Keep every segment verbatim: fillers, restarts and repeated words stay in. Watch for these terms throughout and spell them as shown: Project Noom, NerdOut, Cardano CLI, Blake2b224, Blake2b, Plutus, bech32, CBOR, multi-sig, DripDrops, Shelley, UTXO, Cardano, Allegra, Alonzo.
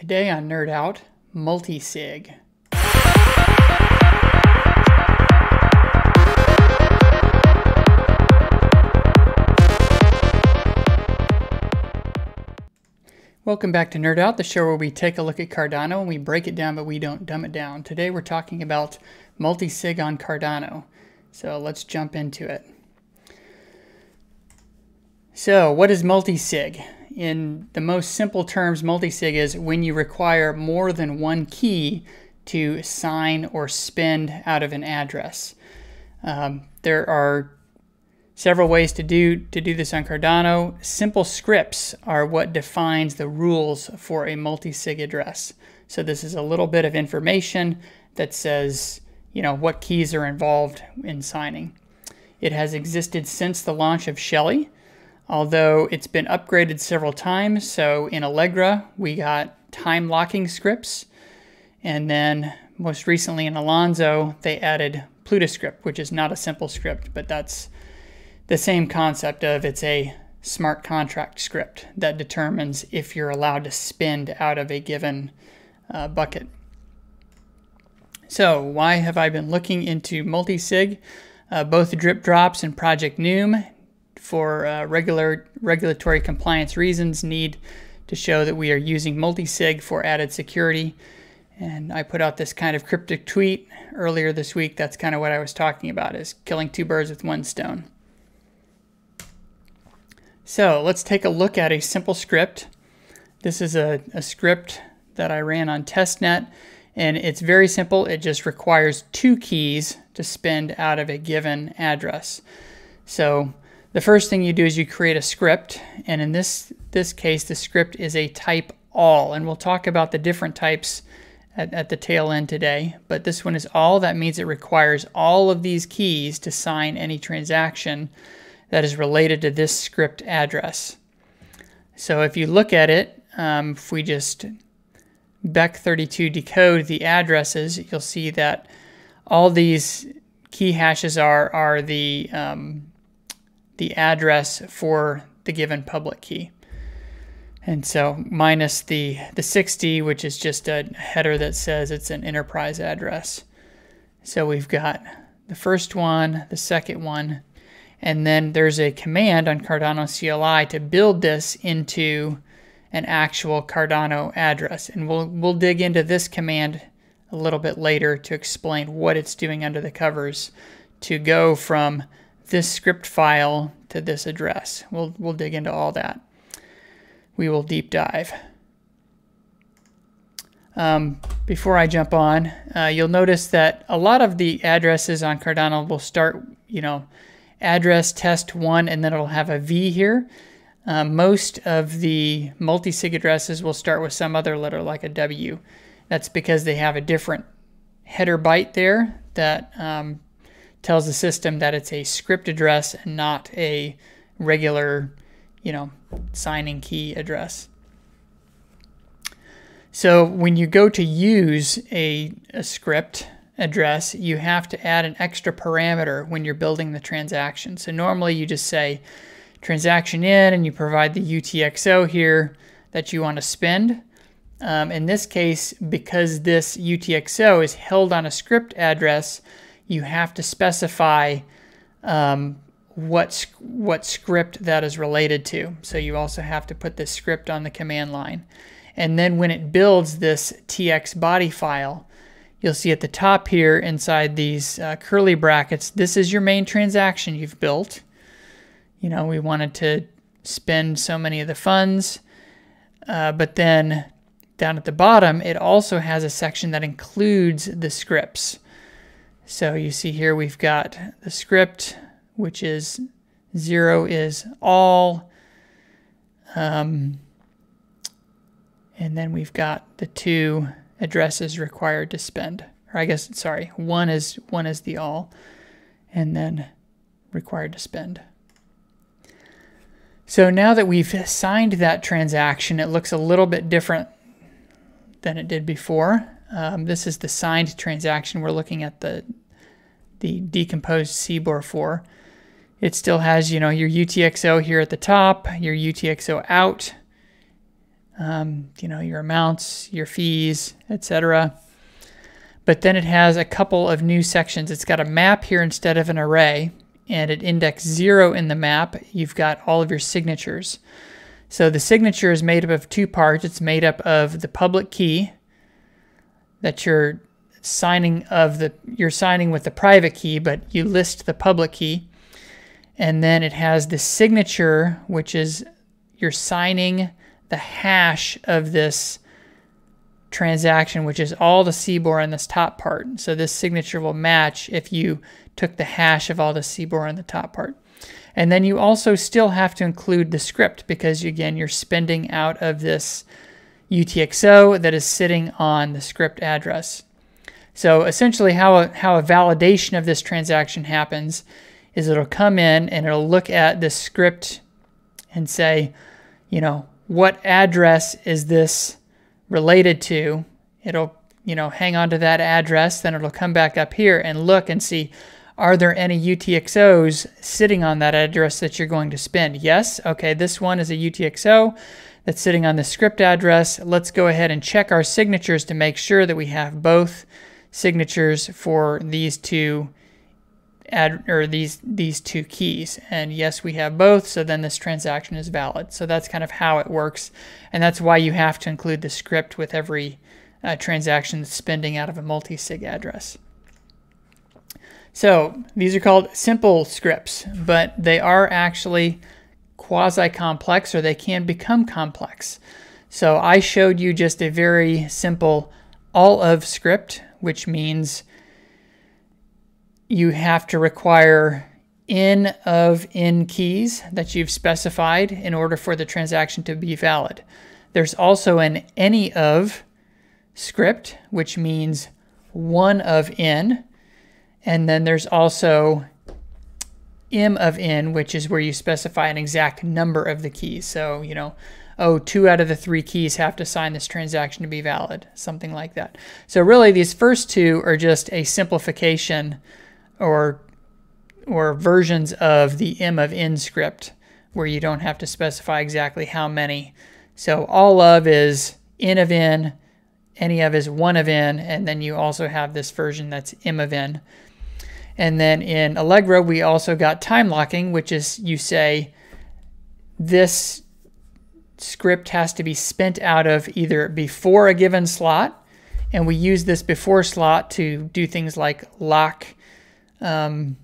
Today on NerdOut, multi-sig. Welcome back to NerdOut, the show where we take a look at Cardano and we break it down, but we don't dumb it down. Today we're talking about multi-sig on Cardano. So let's jump into it. So what is multi-sig? In the most simple terms, multi-sig is when you require more than one key to sign or spend out of an address. Um, there are several ways to do, to do this on Cardano. Simple scripts are what defines the rules for a multi-sig address. So this is a little bit of information that says, you know, what keys are involved in signing. It has existed since the launch of Shelley, although it's been upgraded several times. So in Allegra, we got time locking scripts. And then most recently in Alonzo, they added Plutus script, which is not a simple script, but that's the same concept of it's a smart contract script that determines if you're allowed to spend out of a given uh, bucket. So why have I been looking into multi-sig? Uh, both DripDrops and Project Noom, for uh, regular regulatory compliance reasons, need to show that we are using multi-sig for added security. And I put out this kind of cryptic tweet earlier this week. That's kind of what I was talking about, is killing two birds with one stone. So let's take a look at a simple script. This is a, a script that I ran on testnet, and it's very simple. It just requires two keys to spend out of a given address. So the first thing you do is you create a script, and in this, this case, the script is a type all, and we'll talk about the different types at, at the tail end today, but this one is all. That means it requires all of these keys to sign any transaction that is related to this script address. So if you look at it, um, if we just bech thirty-two decode the addresses, you'll see that all these key hashes are, are the... Um, the address for the given public key. And so minus the, the sixty, which is just a header that says it's an enterprise address. So we've got the first one, the second one, and then there's a command on Cardano C L I to build this into an actual Cardano address. And we'll, we'll dig into this command a little bit later to explain what it's doing under the covers to go from this script file to this address. We'll, we'll dig into all that. We will deep dive. Um, before I jump on, uh, you'll notice that a lot of the addresses on Cardano will start, you know, address test one, and then it'll have a V here. Uh, most of the multi-sig addresses will start with some other letter like a W. That's because they have a different header byte there that um, tells the system that it's a script address and not a regular, you know, signing key address. So when you go to use a, a script address, you have to add an extra parameter when you're building the transaction. So normally you just say transaction in, and you provide the U T X O here that you want to spend. Um, in this case, because this U T X O is held on a script address, you have to specify um, what, what script that is related to. So you also have to put this script on the command line. And then when it builds this T X body file, you'll see at the top here inside these uh, curly brackets, this is your main transaction you've built. You know, we wanted to spend so many of the funds, uh, but then down at the bottom, it also has a section that includes the scripts. So you see here we've got the script, which is zero is all, um, and then we've got the two addresses required to spend. Or I guess, sorry, one is one is the all, and then required to spend. So now that we've signed that transaction, it looks a little bit different than it did before. Um, this is the signed transaction. We're looking at the the decomposed C B O R for. It still has, you know, your U T X O here at the top, your U T X O out, um, you know, your amounts, your fees, et cetera. But then it has a couple of new sections. It's got a map here instead of an array, and at index zero in the map, you've got all of your signatures. So the signature is made up of two parts. It's made up of the public key that you're signing of the you're signing with the private key, but you list the public key. And then it has the signature, which is you're signing the hash of this transaction, which is all the C B O R in this top part. So this signature will match if you took the hash of all the C B O R in the top part. And then you also still have to include the script because, again, you're spending out of this U T X O that is sitting on the script address. So essentially how a, how a validation of this transaction happens is it'll come in and it'll look at the script and say, you know, what address is this related to? It'll, you know, hang on to that address. Then it'll come back up here and look and see, are there any U T X Os sitting on that address that you're going to spend? Yes. Okay, this one is a U T X O that's sitting on the script address. Let's go ahead and check our signatures to make sure that we have both signatures for these two ad, or these these two keys. And yes, we have both, so then this transaction is valid. So that's kind of how it works, and that's why you have to include the script with every uh, transaction that's spending out of a multi-sig address. So these are called simple scripts, but they are actually quasi-complex, or they can become complex. So I showed you just a very simple all of script, which means you have to require in of in keys that you've specified in order for the transaction to be valid. There's also an any of script, which means one of in. And then there's also m of n, which is where you specify an exact number of the keys. So, you know, oh, two out of the three keys have to sign this transaction to be valid, something like that. So really these first two are just a simplification or, or versions of the m of n script where you don't have to specify exactly how many. So all of is n of n, any of is one of n, and then you also have this version that's m of n. And then in Allegra, we also got time locking, which is you say this script has to be spent out of either before a given slot, and we use this before slot to do things like lock, um,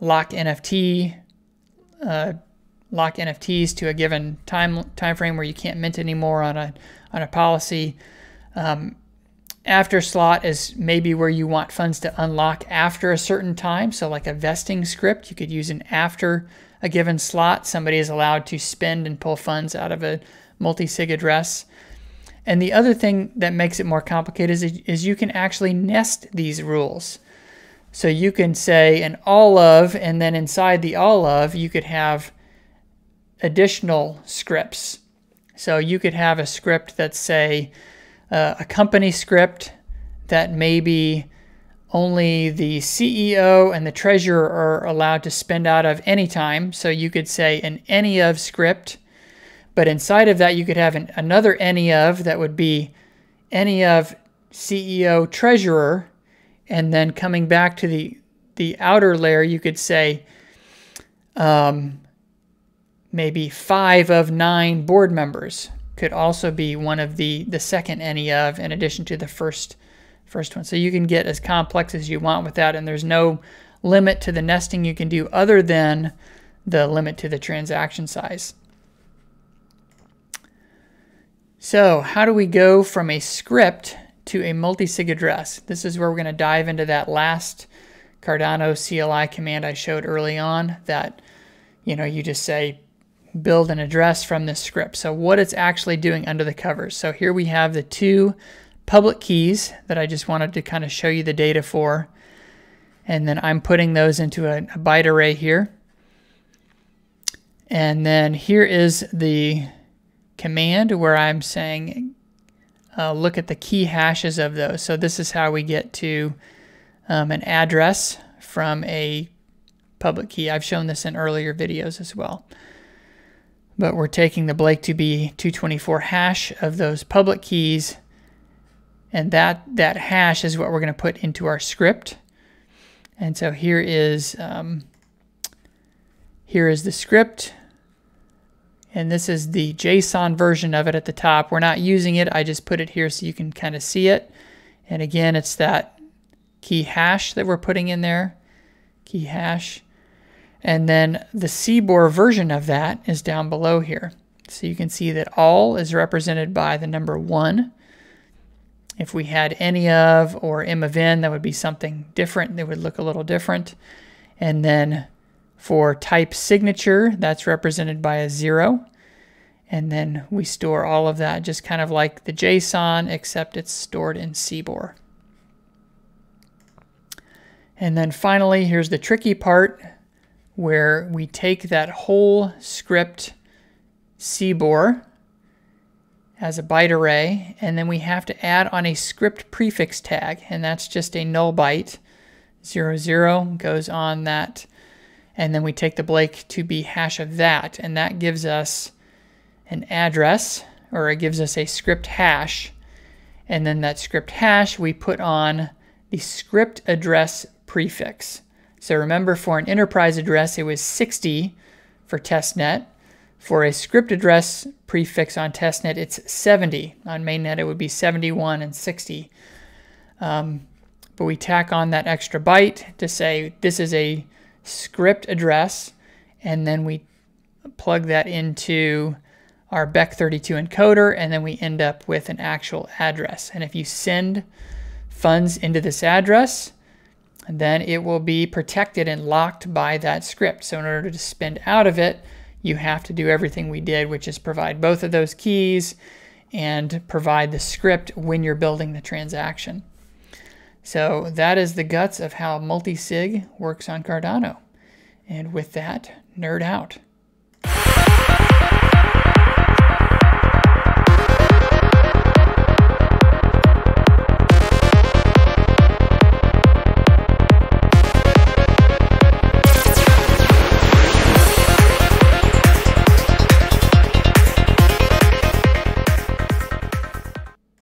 lock N F T, uh, lock N F Ts to a given time time frame where you can't mint anymore on a on a policy. Um, after slot is maybe where you want funds to unlock after a certain time. So like a vesting script, you could use an after a given slot. Somebody is allowed to spend and pull funds out of a multi-sig address. And the other thing that makes it more complicated is, is you can actually nest these rules. So you can say an all of, and then inside the all of, you could have additional scripts. So you could have a script that say, Uh, a company script that maybe only the C E O and the treasurer are allowed to spend out of any time. So you could say an any of script, but inside of that you could have an, another any of that would be any of C E O treasurer, and then coming back to the the outer layer you could say um, maybe five of nine board members could also be one of the, the second any of in addition to the first first one. So you can get as complex as you want with that, and there's no limit to the nesting you can do other than the limit to the transaction size. So how do we go from a script to a multi-sig address? This is where we're going to dive into that last Cardano C L I command I showed early on that, you know, you just say, build an address from this script. So what it's actually doing under the covers. So here we have the two public keys that I just wanted to kind of show you the data for. And then I'm putting those into a, a byte array here. And then here is the command where I'm saying, uh, look at the key hashes of those. So this is how we get to um, an address from a public key. I've shown this in earlier videos as well. but we're taking the Blake two B two twenty-four hash of those public keys, and that, that hash is what we're going to put into our script. And so here is, um, here is the script, and this is the JSON version of it at the top. We're not using it. I just put it here so you can kind of see it. And again, it's that key hash that we're putting in there, key hash. And then the C B O R version of that is down below here. So you can see that all is represented by the number one. If we had any of or m of n, that would be something different. It would look a little different. And then for type signature, that's represented by a zero. And then we store all of that just kind of like the JSON, except it's stored in C B O R. And then finally, here's the tricky part, where we take that whole script C B O R as a byte array, and then we have to add on a script prefix tag, and that's just a null byte. Zero, zero goes on that, and then we take the Blake two B hash of that, and that gives us an address, or it gives us a script hash, and then that script hash we put on the script address prefix. So remember, for an enterprise address, it was sixty for testnet. For a script address prefix on testnet, it's seventy. On mainnet, it would be seventy-one and sixty. Um, but we tack on that extra byte to say this is a script address, and then we plug that into our bech thirty-two encoder, and then we end up with an actual address. And if you send funds into this address, and then it will be protected and locked by that script. So in order to spend out of it, you have to do everything we did, which is provide both of those keys and provide the script when you're building the transaction. So that is the guts of how multi-sig works on Cardano. And with that, nerd out.